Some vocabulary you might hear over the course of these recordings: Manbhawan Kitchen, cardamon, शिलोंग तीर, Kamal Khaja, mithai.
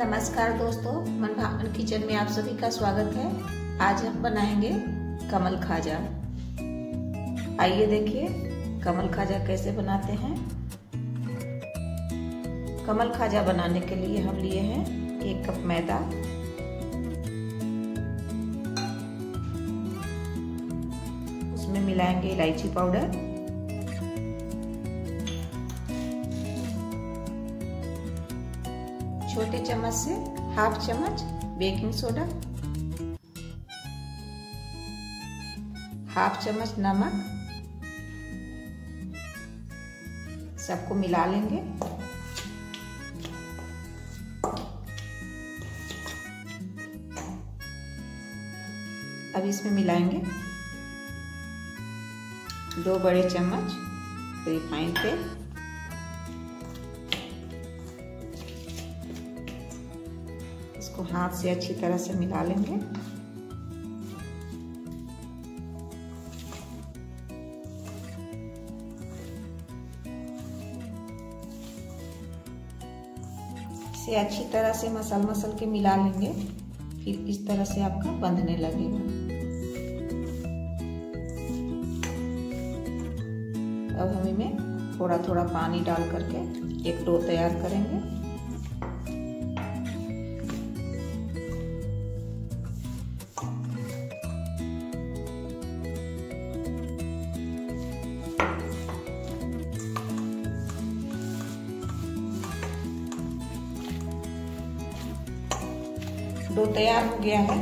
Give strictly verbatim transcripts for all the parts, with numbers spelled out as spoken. नमस्कार दोस्तों, मनभावन किचन में आप सभी का स्वागत है। आज हम बनाएंगे कमल खाजा। आइए देखिए कमल खाजा कैसे बनाते हैं। कमल खाजा बनाने के लिए हम लिए हैं एक कप मैदा, उसमें मिलाएंगे इलायची पाउडर, छोटे चम्मच से हाफ चम्मच बेकिंग सोडा, हाफ चम्मच नमक, सबको मिला लेंगे। अब इसमें मिलाएंगे दो बड़े चम्मच रिफाइंड तेल, इसको हाथ से अच्छी तरह से मिला लेंगे। इसे अच्छी तरह से मसल मसल के मिला लेंगे, फिर इस तरह से आपका बंधने लगेगा। अब हम इनमें थोड़ा थोड़ा पानी डाल करके एक डो तैयार करेंगे। डो तैयार हो गया है।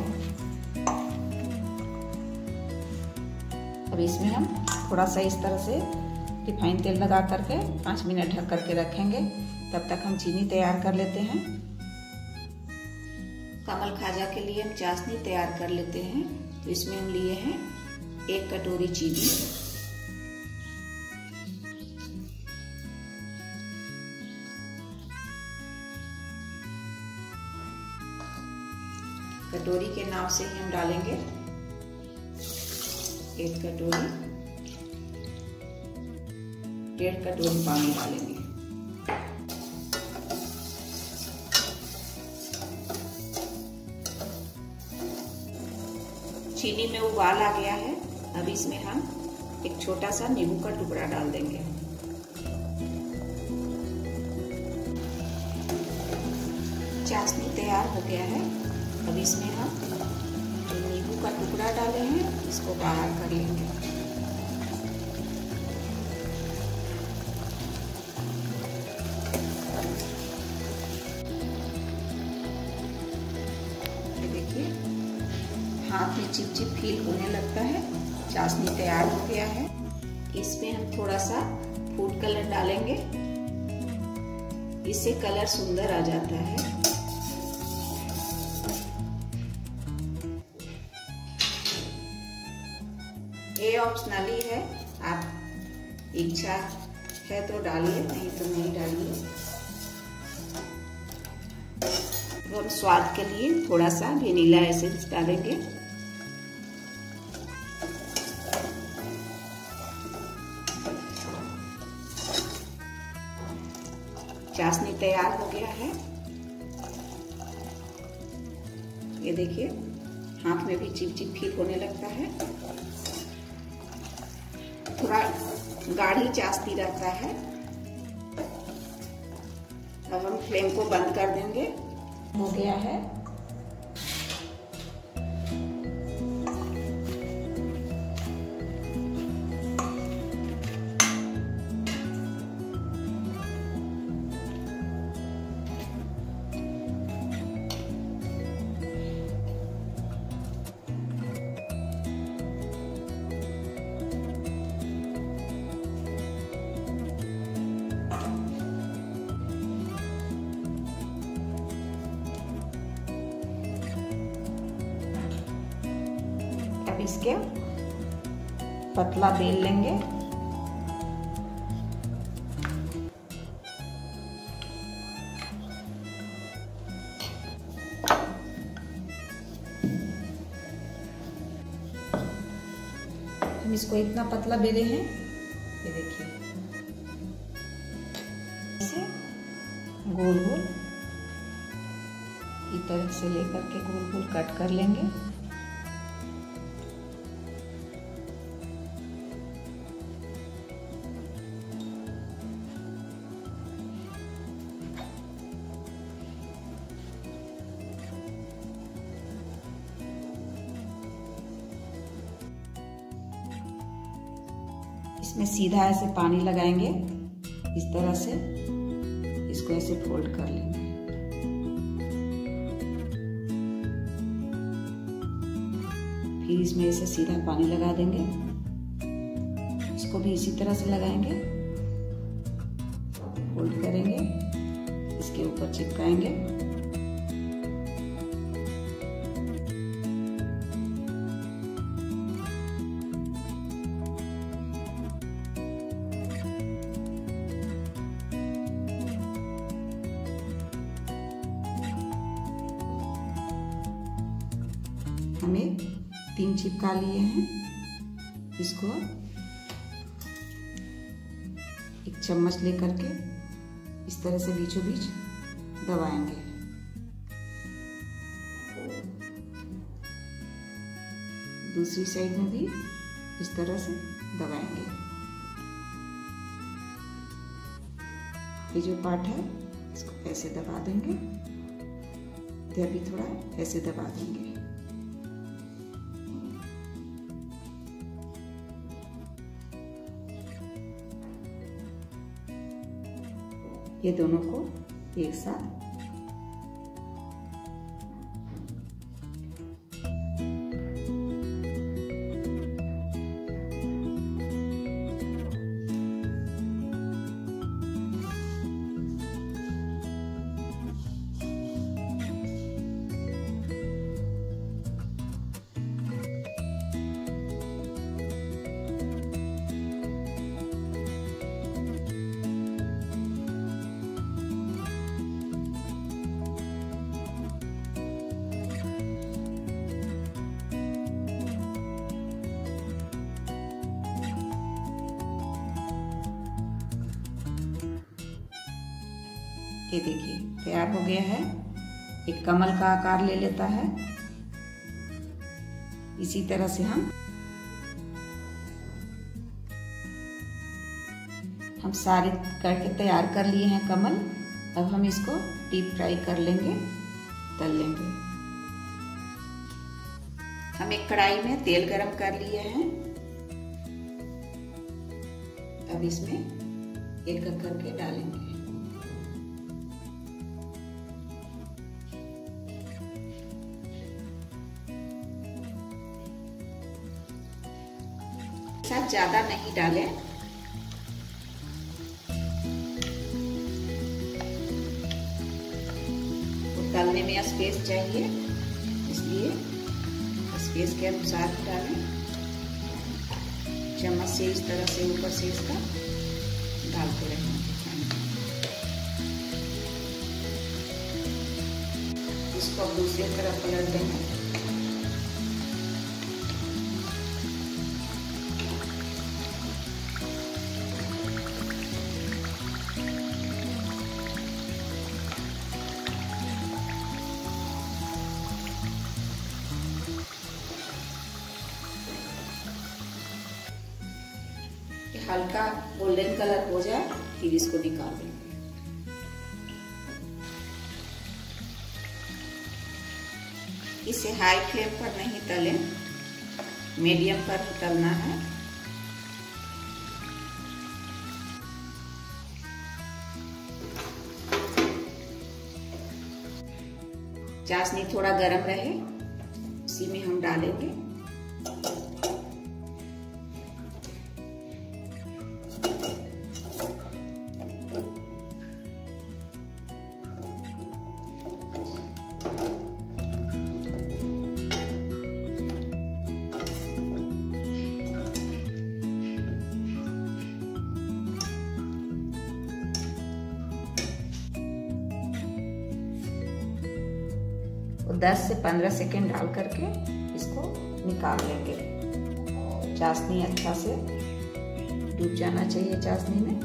अब इसमें हम थोड़ा सा इस तरह से रिफाइन तेल लगा करके पाँच मिनट ढक करके रखेंगे। तब तक हम चीनी तैयार कर लेते हैं। कमल खाजा के लिए हम चाशनी तैयार कर लेते हैं। तो इसमें हम लिए हैं एक कटोरी चीनी, कटोरी के नाप से ही हम डालेंगे एक कटोरी, डेढ़ कटोरी पानी डालेंगे। चीनी में उबाल आ गया है। अब इसमें हम एक छोटा सा नींबू का टुकड़ा डाल देंगे। चाशनी तैयार हो गया है। अब इसमें हम जो नींबू का टुकड़ा डाले हैं इसको बाहर कर लेंगे। ये देखिए हाथ में चिप चिप फील होने लगता है। चाशनी तैयार हो गया है। इसमें हम थोड़ा सा फूड कलर डालेंगे, इससे कलर सुंदर आ जाता है। ये ऑप्शनली है, आप इच्छा है तो डालिए, नहीं तो नहीं डालिए। तो हम स्वाद के लिए थोड़ा सा वेनिला एसेंस डालेंगे। चाशनी तैयार हो गया है। ये देखिए हाथ में भी चिप चिप फील होने लगता है। थोड़ा गाढ़ी चाशनी रहता है। अब हम फ्लेम को बंद कर देंगे। हो गया है। इसके पतला बेल लेंगे। हम इसको इतना पतला बेले हैं, ये देखिए इसे गोल गोल तरह से लेकर के गोल गोल कट कर लेंगे। इसमें सीधा ऐसे पानी लगाएंगे, इस तरह से इसको ऐसे फोल्ड कर लेंगे। फिर इसमें ऐसे सीधा पानी लगा देंगे, इसको भी इसी तरह से लगाएंगे, फोल्ड करेंगे, इसके ऊपर चिपकाएंगे। हमें तीन चिपका लिए हैं। इसको एक चम्मच लेकर के इस तरह से बीचों बीच दबाएंगे। दूसरी साइड में भी इस तरह से दबाएंगे। ये जो पार्ट है इसको ऐसे दबा देंगे, इधर भी थोड़ा ऐसे दबा देंगे। ये दोनों को एक साथ ये देखिए तैयार हो गया है। एक कमल का आकार ले लेता है। इसी तरह से हम हम सारे करके तैयार कर लिए हैं कमल। अब हम इसको डीप फ्राई कर लेंगे, तल लेंगे। हम एक कढ़ाई में तेल गरम कर लिए हैं। अब इसमें एक एक करके डालेंगे। सब ज्यादा नहीं डालें, तो तलने में स्पेस चाहिए, इसलिए स्पेस के अनुसार डालें। चम्मच से इस तरह से ऊपर से इसका डालते रहेंगे। इसको दूसरी तरफ पलट देंगे। हल्का गोल्डन कलर हो जाए फिर इसको निकाल देंगे। इसे हाई फ्लेम पर नहीं तलें, मीडियम पर ही तलना है। चाशनी थोड़ा गर्म रहे, उसी में हम डालेंगे। दस से पंद्रह सेकेंड डाल करके इसको निकाल लेंगे। चाशनी अच्छा से डूब जाना चाहिए चाशनी में।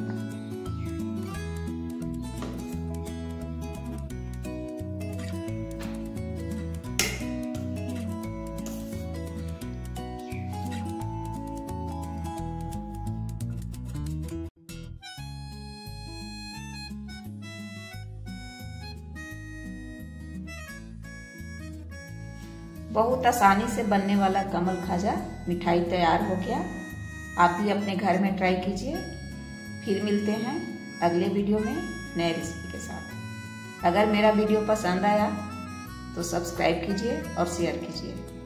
बहुत आसानी से बनने वाला कमल खाजा मिठाई तैयार हो गया। आप भी अपने घर में ट्राई कीजिए। फिर मिलते हैं अगले वीडियो में नए रेसिपी के साथ। अगर मेरा वीडियो पसंद आया तो सब्सक्राइब कीजिए और शेयर कीजिए।